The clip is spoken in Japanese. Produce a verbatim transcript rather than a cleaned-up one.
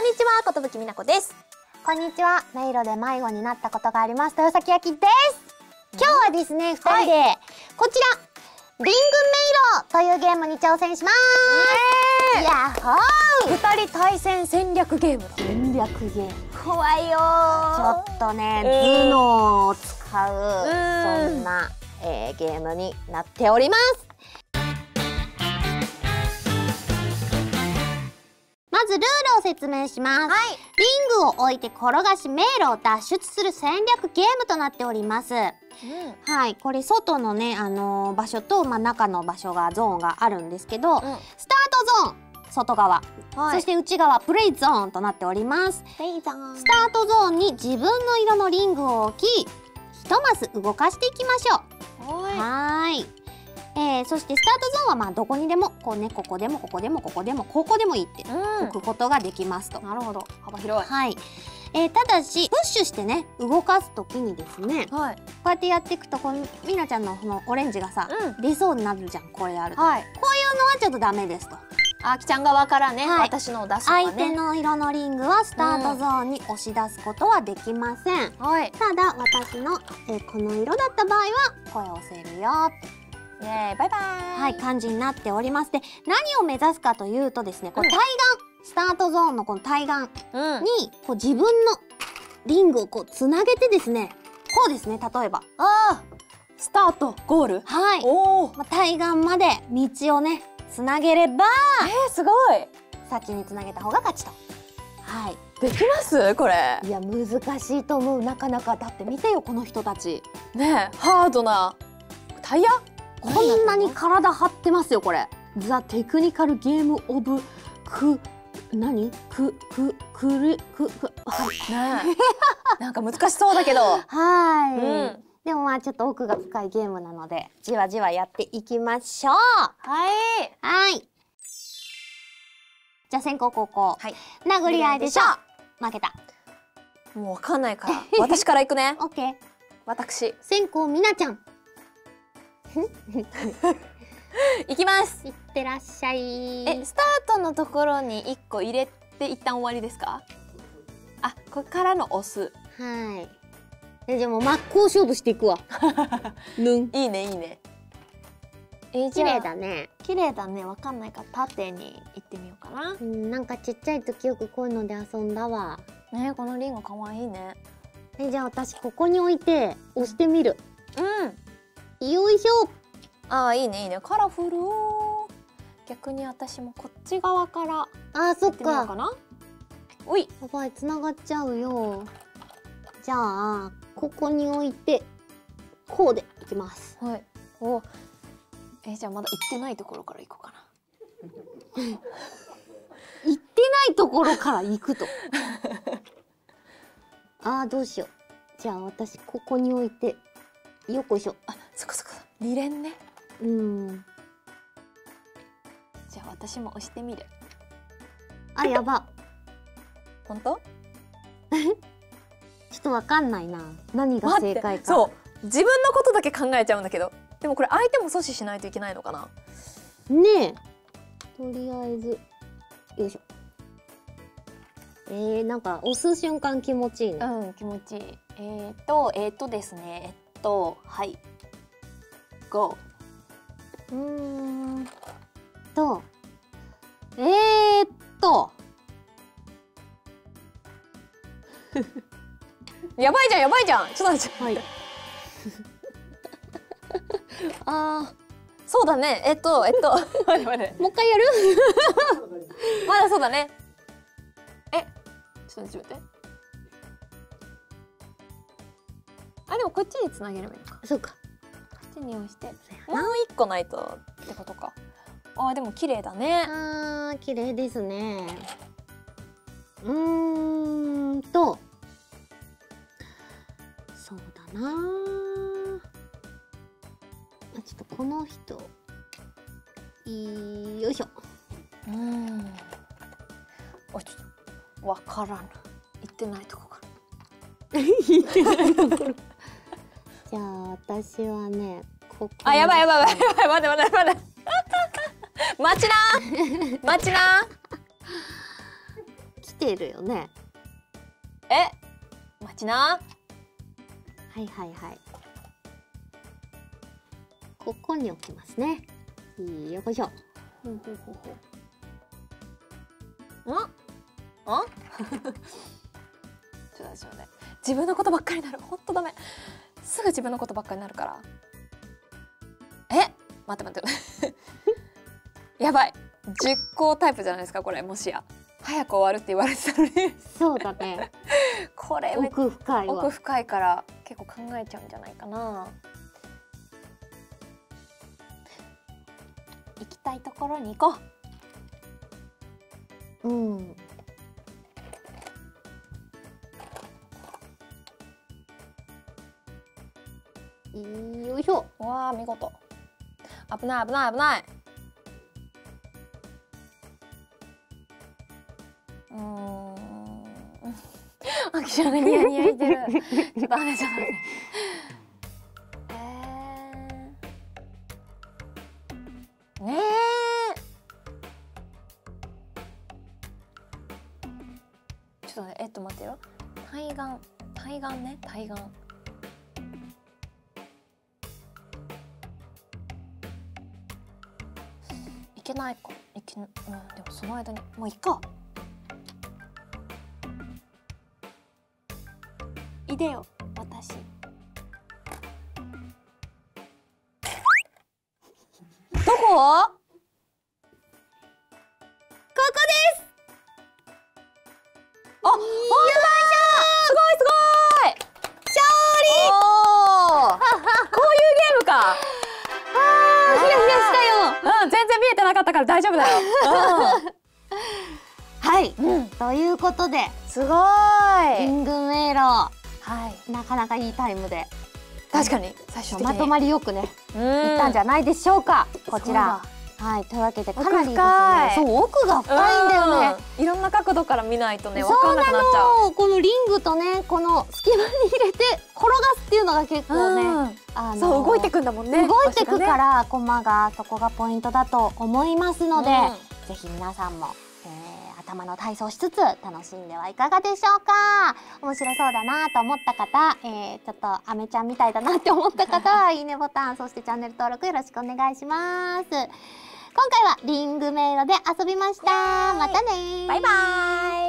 んにちは、ことぶきみなこです。こんにちは、迷路で迷子になったことがあります豊崎あきです。今日はですね、ふたりで、はい、こちらリング迷路というゲームに挑戦します。やっほー、ふたり対戦戦略ゲームだ。戦略ゲーム怖いよー。ちょっとね、頭脳を使う、そんな、えー、ゲームになっております。まずルールを説明します、はい、リングを置いて転がし迷路を脱出する戦略ゲームとなっております、うん、はい、これ外のね、あのー、場所と、まあ、中の場所がゾーンがあるんですけど、うん、スタートゾーン外側、はい、そして内側プレイゾーンとなっております。プレイゾーン、スタートゾーンに自分の色のリングを置きひとマス動かしていきましょう。はい、えー、そしてスタートゾーンはまあどこにでもこう、ね、ここでもここでもここでもここでもいいって置くことができますと、うん、なるほど、幅広い。はい、えー、ただしプッシュしてね動かす時にですね、はい、こうやってやっていくとこのみなちゃんのこのオレンジがさ、うん、出そうになるじゃん。これあると、はい、こういうのはちょっとダメですと。あきちゃん側からね、はい、私のを出すのはね、相手の色のリングはスタートゾーンに押し出すことはできません、うん、はい、ただ私の、えー、この色だった場合はこれを押せるよってイエーイ、バイバーイ、はい、感じになっております。で、何を目指すかというとですね、こう対岸、うん、スタートゾーンのこの対岸に、うん、こう自分のリングをこうつなげてですね、こうですね、例えばあースタートゴール、はい、おー、まあ、対岸まで道をねつなげれば、えー、すごい、先につなげた方が勝ちと。はい、できますこれ。いや難しいと思う。なかなかだって見てよこの人たちねえ、ハードなタイヤ、こんなに体張ってますよこれ。ザ・テクニカル・ゲーム・オブ・ク…何？ク、ク、クル、ク、ク…なんか難しそうだけど。はい、うん、でもまあちょっと奥が深いゲームなので、じわじわやっていきましょう。はい。はい。じゃあ先攻後攻。はい。殴り合いでしょ。負けた。もう分かんないから。私からいくね。オッケー。私。先攻みなちゃん。行きます。行ってらっしゃい。え、スタートのところにいっこ入れて一旦終わりですか？あ、ここからの押す。はい。え、じゃあもう真っ向勝負していくわ。ぬん。いいねいいね。え、綺麗だね。綺麗だね。わかんないから縦に行ってみようかな。うん、なんかちっちゃい時よくこういうので遊んだわ。ね、このリンゴ可愛いね。え、じゃあ私ここに置いて押してみる。うん。よいしょ。ああ、いいねいいね、カラフル。逆に私もこっち側から。ああ、そっか。おい、やばい、つながっちゃうよ。じゃあここに置いてこうでいきます。はい。お、えー、じゃあまだ行ってないところから行こうかな。行ってないところから行くと。ああ、どうしよう。じゃあ私ここに置いて。よっこいしょ。あ、そこそこ。二連ね。うん。じゃあ私も押してみる。あ、やば。本当？ちょっとわかんないな。何が正解か。そう。自分のことだけ考えちゃうんだけど。でもこれ相手も阻止しないといけないのかな。ねえ。とりあえず。よいしょ。えー、なんか押す瞬間気持ちいいね。うん、気持ちいい。えーと、えーとですね。と、はい、ゴー。うーんと、えーっと、やばいじゃんやばいじゃん。ちょっと待って。はい、ああ、そうだね。えっとえっと、待って待って。もう一回やる？まだそうだね。え、ちょっと待って。あ、でもこっちにつなげればいいのか。そうか。こっちに押して。もう一個ないとってことか。あ、でも綺麗だね。ああ、綺麗ですね。うーんと。そうだな。あ、ちょっとこの人。よいしょ。うーん。あ、ちょっと。わからん。行ってないとこから。行ってないところ。じゃあ私はね、ここ、あ、やばいやばいやばい、待って待って待って待ちな待ちな。来ているよね。え、待ちな。はいはいはい。ここに置きますね。よこしょ。ほうほうほうほう。ん？あ？ちょうだいちょうだい。自分のことばっかりになる。ほんとダメ。すぐ自分のことばっかりになるから。え、待って待って。やばい。じゅっこタイプじゃないですかこれ、もしや。早く終わるって言われてたのにそうだねこれ奥深いわ。奥深いから結構考えちゃうんじゃないかな。行きたいところに行こう。うん。よいしょ。わあ、見事。危ない危ない危ない。うーん。あきちゃんがニヤニヤしてる。ちょっとあれじゃない。えー。ねえ。ちょっとね、えっと待ってよ。対岸、対岸ね、対岸。いけないか、いけ、うん、でもその間に、もういっか。いでよ、私。どこ？ここです。あ、本当だ。すごいすごい。勝利。おー。こういうゲームか。ああ、ひらひらしたよ。うん、全然見えてなかったから大丈夫だよ。はい、うん、ということで、すごい。リング迷路。はい、なかなかいいタイムで確かに最初まとまりよくねいったんじゃないでしょうか。こちらはい、というわけでかなりですね、そう奥が深いんだよね。いろんな角度から見ないとね分かんなくなっちゃう。そうなの、このリングとねこの隙間に入れて転がすっていうのが結構ね、あのそう動いてくんだもんね。動いてくからコマがそこがポイントだと思いますので、ぜひ皆さんも頭の体操しつつ楽しんではいかがでしょうか。面白そうだなと思った方、えー、ちょっとアメちゃんみたいだなって思った方はいいねボタン、そしてチャンネル登録よろしくお願いします。今回はリング迷路で遊びました。またねー。バイバーイ。